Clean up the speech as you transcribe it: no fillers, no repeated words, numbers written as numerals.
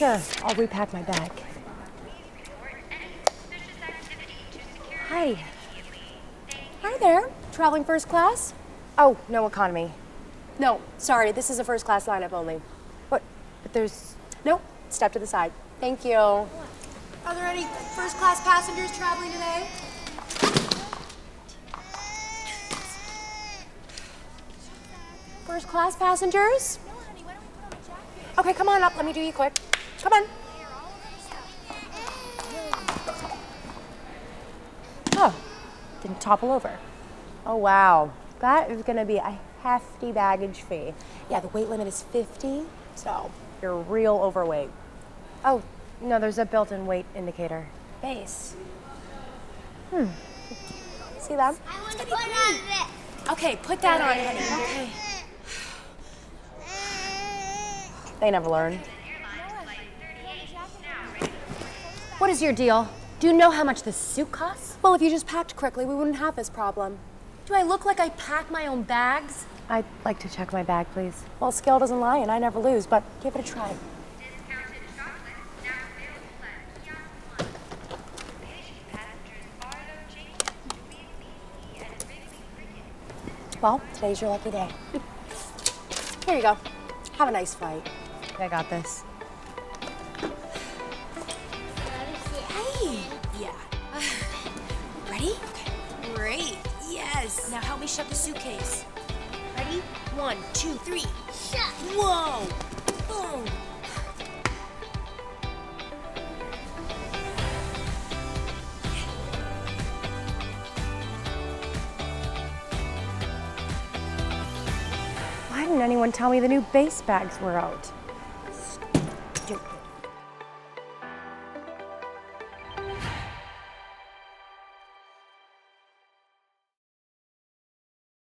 Sure, I'll repack my bag. Hi. Hi there. Traveling first class? Oh, no economy. No, sorry, this is a first class lineup only. What? But there's... No, step to the side. Thank you. Are there any first class passengers traveling today? First class passengers? No, honey, why don't we put on a jacket? Okay, come on up. Let me do you quick. Come on. Oh, didn't topple over. Oh, wow. That is going to be a hefty baggage fee. Yeah, the weight limit is 50, so you're real overweight. Oh, no, there's a built-in weight indicator. Béis. See that? I want to put on this. Okay, put that on, honey. Okay. They never learn. What is your deal? Do you know how much this suit costs? Well, if you just packed correctly, we wouldn't have this problem. Do I look like I pack my own bags? I'd like to check my bag, please. Well, scale doesn't lie, and I never lose, but give it a try. Well, today's your lucky day. Here you go. Have a nice flight. I got this. Hey. Yeah. Ready? Okay. Great. Yes. Now help me shut the suitcase. Ready? 1, 2, 3. Shut. Whoa. Boom. Why didn't anyone tell me the new Béis bags were out?